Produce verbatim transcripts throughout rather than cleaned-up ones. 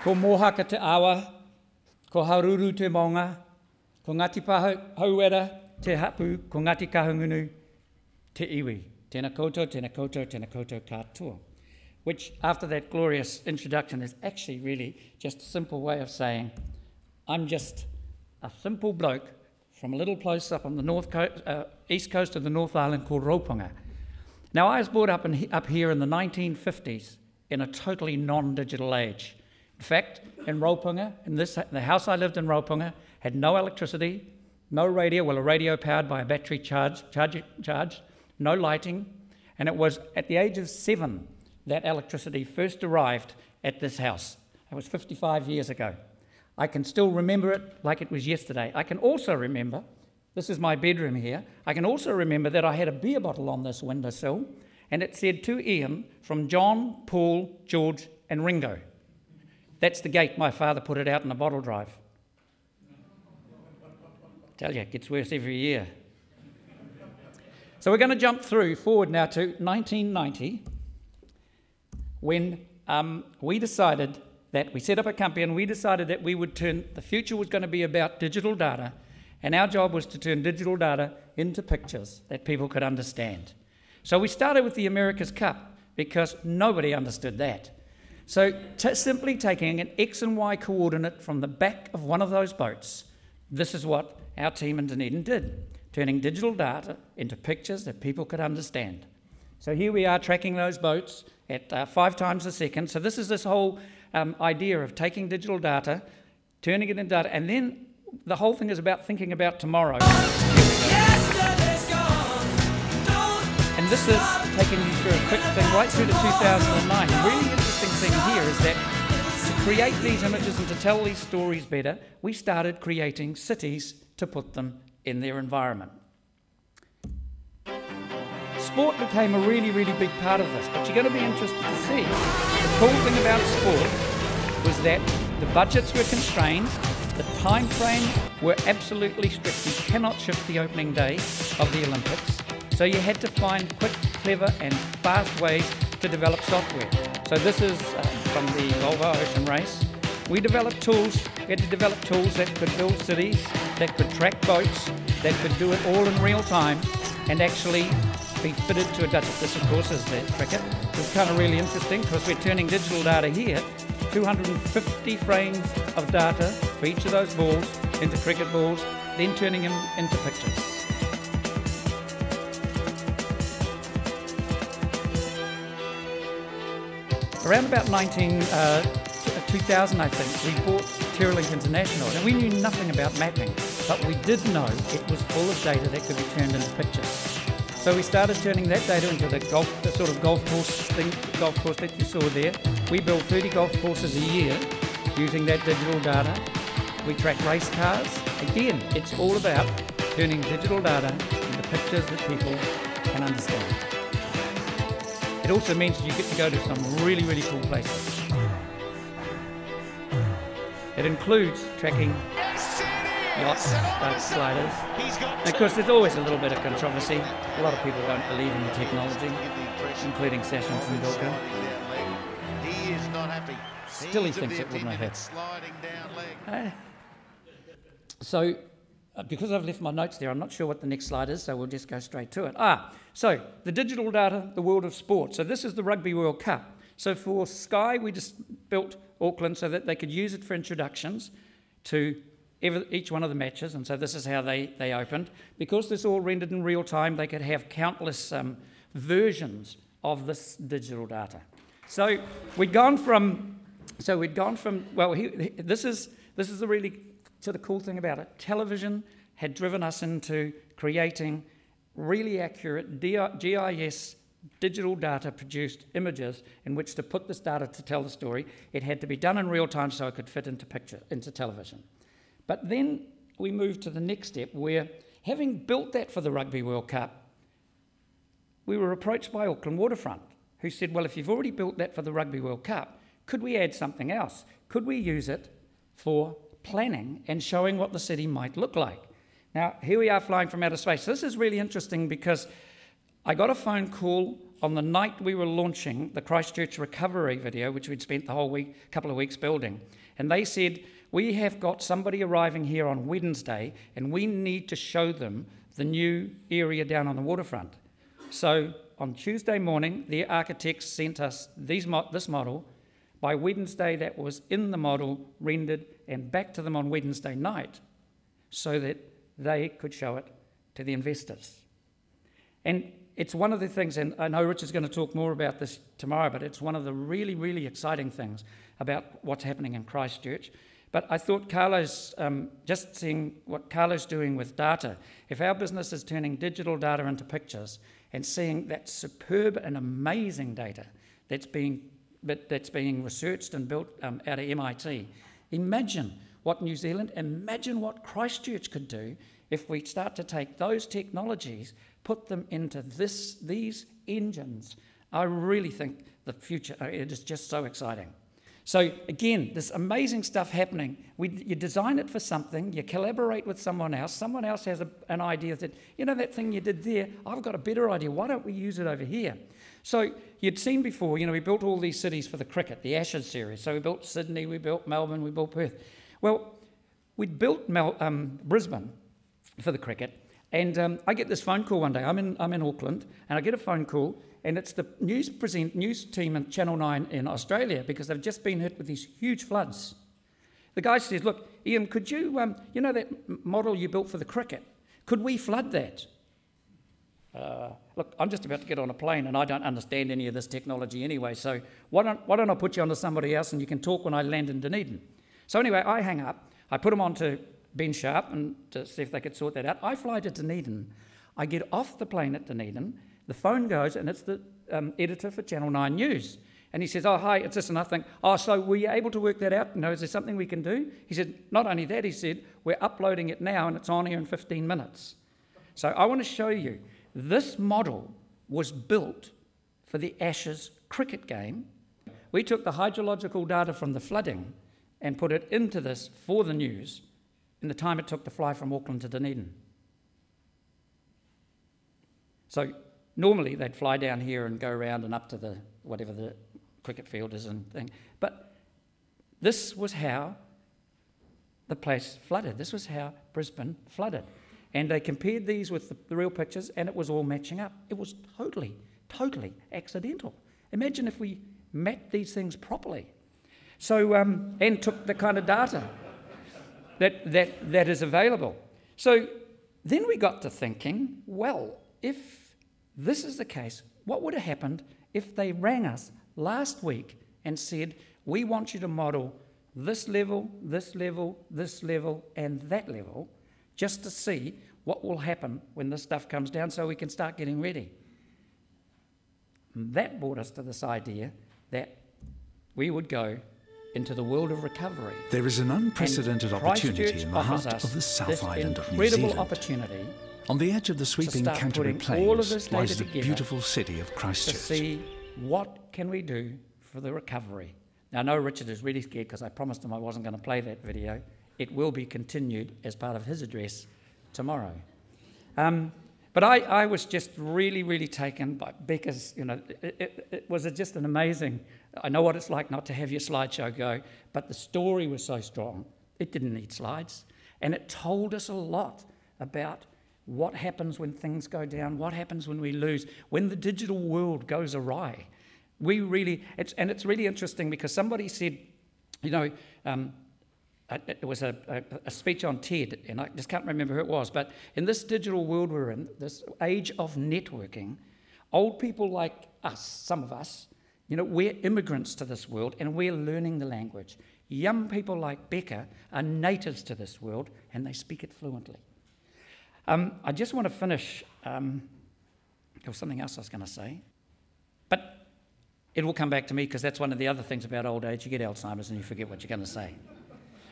Ko mohaka te awa, ko haruru te maunga, ko Ngāti Hauera te hapu, ko Ngāti Kahungunu te iwi. Tēnā koutou, tēnā koutou, tēnā koutou katoa. Which, after that glorious introduction, is actually really just a simple way of saying, I'm just a simple bloke from a little place up on the north co uh, east coast of the North Island called Raupunga. Now, I was brought up, in, up here in the nineteen fifties in a totally non-digital age. In fact, in Raupunga, in this, the house I lived in Raupunga had no electricity, no radio, well, a radio powered by a battery charge, charge, charge, no lighting, and it was at the age of seven that electricity first arrived at this house. That was fifty-five years ago. I can still remember it like it was yesterday. I can also remember, this is my bedroom here, I can also remember that I had a beer bottle on this windowsill, and it said to Ian from John, Paul, George, and Ringo. That's the gate my father put it out in a bottle drive. Tell you, it gets worse every year. So we're going to jump through forward now to nineteen ninety, when um, we decided that we set up a company and we decided that we would turn, the future was going to be about digital data, and our job was to turn digital data into pictures that people could understand. So we started with the America's Cup because nobody understood that. So t simply taking an X and Y coordinate from the back of one of those boats, this is what our team in Dunedin did, turning digital data into pictures that people could understand. So here we are tracking those boats at uh, five times a second. So this is this whole um, idea of taking digital data, turning it into data, and then the whole thing is about thinking about tomorrow. And this is taking you through a quick thing right through to two thousand nine. The really interesting thing here is that to create these images and to tell these stories better, we started creating cities to put them in their environment. Sport became a really, really big part of this, but you're going to be interested to see. The cool thing about sport was that the budgets were constrained, the time frames were absolutely strict. You cannot shift the opening day of the Olympics, so you had to find quick, clever, and fast ways to develop software. So this is um, from the Volvo Ocean Race. We developed tools, we had to develop tools that could build cities, that could track boats, that could do it all in real time, and actually be fitted to a budget. This, of course, is the cricket. It's kind of really interesting because we're turning digital data here, two hundred fifty frames of data for each of those balls into cricket balls, then turning them into pictures. Around about nineteen, uh, two thousand, I think, we bought Terralink International, and we knew nothing about mapping, but we did know it was full of data that could be turned into pictures. So we started turning that data into the, golf, the sort of golf course thing, golf course that you saw there. We build thirty golf courses a year using that digital data. We track race cars. Again, it's all about turning digital data into pictures that people can understand. It also means you get to go to some really, really cool places. It includes tracking yachts, boat sliders. And of course, there's always a little bit of controversy. A lot of people don't believe in the technology, including Sasha and Sindulka. Still, he thinks it wouldn't have happened. So, uh, because I've left my notes there, I'm not sure what the next slide is, so we'll just go straight to it. Ah, so the digital data, the world of sport. So this is the Rugby World Cup. So for Sky, we just built Auckland so that they could use it for introductions to Every, each one of the matches, and so this is how they, they opened. Because this all rendered in real time, they could have countless um, versions of this digital data. So we'd gone from, so we'd gone from, well, he, he, this is this is the really sort of cool thing about it. Television had driven us into creating really accurate G I S digital data produced images in which to put this data to tell the story. It had to be done in real time so it could fit into picture, into television. But then we moved to the next step where, having built that for the Rugby World Cup, we were approached by Auckland Waterfront, who said, well, if you've already built that for the Rugby World Cup, could we add something else? Could we use it for planning and showing what the city might look like? Now, here we are flying from outer space. This is really interesting because I got a phone call on the night we were launching the Christchurch recovery video, which we'd spent the whole week, couple of weeks building. And they said, we have got somebody arriving here on Wednesday and we need to show them the new area down on the waterfront. So on Tuesday morning, the architects sent us these mo this model. By Wednesday, that was in the model, rendered, and back to them on Wednesday night so that they could show it to the investors. And it's one of the things, and I know Rich is going to talk more about this tomorrow, but it's one of the really, really exciting things about what's happening in Christchurch. But I thought Carlo's, um, just seeing what Carlo's doing with data, if our business is turning digital data into pictures and seeing that superb and amazing data that's being, that's being researched and built um, out of M I T, imagine what New Zealand, imagine what Christchurch could do if we start to take those technologies, put them into this, these engines. I really think the future, it is just so exciting. So again, this amazing stuff happening. We, you design it for something, you collaborate with someone else, someone else has a, an idea that, you know, that thing you did there, I've got a better idea, why don't we use it over here? So you'd seen before, you know, we built all these cities for the cricket, the Ashes series. So we built Sydney, we built Melbourne, we built Perth. Well, we'd built Mel, um, Brisbane for the cricket, and um, I get this phone call one day, I'm in, I'm in Auckland, and I get a phone call, and it's the news present news team at Channel nine in Australia because they've just been hit with these huge floods. The guy says, look, Ian, could you, um, you know that model you built for the cricket? Could we flood that? Uh, look, I'm just about to get on a plane and I don't understand any of this technology anyway, so why don't, why don't I put you onto somebody else and you can talk when I land in Dunedin? So anyway, I hang up, I put him on to Ben Sharp and to see if they could sort that out. I fly to Dunedin. I get off the plane at Dunedin. The phone goes, and it's the um, editor for Channel nine News. And he says, oh, hi, it's this and that thing. Oh, so were you able to work that out? No, is there something we can do? He said, not only that, he said, we're uploading it now, and it's on here in fifteen minutes. So I want to show you, this model was built for the Ashes cricket game. We took the hydrological data from the flooding and put it into this for the news in the time it took to fly from Auckland to Dunedin. So normally, they'd fly down here and go around and up to the whatever the cricket field is and thing. But this was how the place flooded. This was how Brisbane flooded. And they compared these with the, the real pictures, and it was all matching up. It was totally, totally accidental. Imagine if we mapped these things properly. So, um, and took the kind of data that, that, that is available. So then we got to thinking, well, if this is the case, what would have happened if they rang us last week and said, we want you to model this level, this level, this level, and that level, just to see what will happen when this stuff comes down so we can start getting ready. And that brought us to this idea that we would go into the world of recovery. There is an unprecedented opportunity in the heart of the South Island of New Zealand. Incredible opportunity. On the edge of the sweeping Canterbury Plains lies the beautiful city of Christchurch. To see what can we do for the recovery. Now, I know Richard is really scared because I promised him I wasn't going to play that video. It will be continued as part of his address tomorrow. Um, but I, I was just really, really taken by Becca's, you know, it, it, it was just an amazing, I know what it's like not to have your slideshow go, but the story was so strong. It didn't need slides. And it told us a lot about what happens when things go down, what happens when we lose, when the digital world goes awry. We really, it's, and it's really interesting because somebody said, you know, um, it was a, a, a speech on TED, and I just can't remember who it was, but in this digital world we're in, this age of networking, old people like us, some of us, you know, we're immigrants to this world and we're learning the language. Young people like Becca are natives to this world and they speak it fluently. Um, I just want to finish, um, there was something else I was going to say, but it will come back to me because that's one of the other things about old age, you get Alzheimer's and you forget what you're going to say.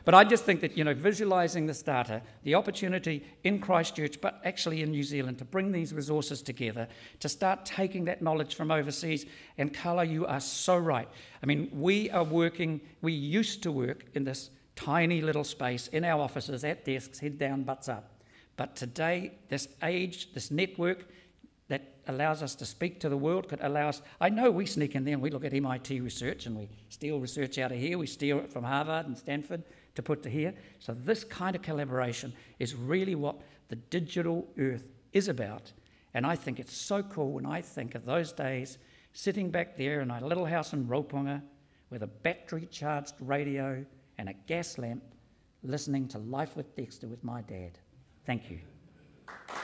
But I just think that, you know, visualising this data, the opportunity in Christchurch, but actually in New Zealand, to bring these resources together, to start taking that knowledge from overseas, and Carla, you are so right. I mean, we are working, we used to work in this tiny little space, in our offices, at desks, head down, butts up. But today, this age, this network, that allows us to speak to the world, could allow us... I know we sneak in there and we look at M I T research and we steal research out of here, we steal it from Harvard and Stanford to put to here. So this kind of collaboration is really what the digital earth is about. And I think it's so cool when I think of those days sitting back there in our little house in Raupunga with a battery-charged radio and a gas lamp, listening to Life with Dexter with my dad. Thank you.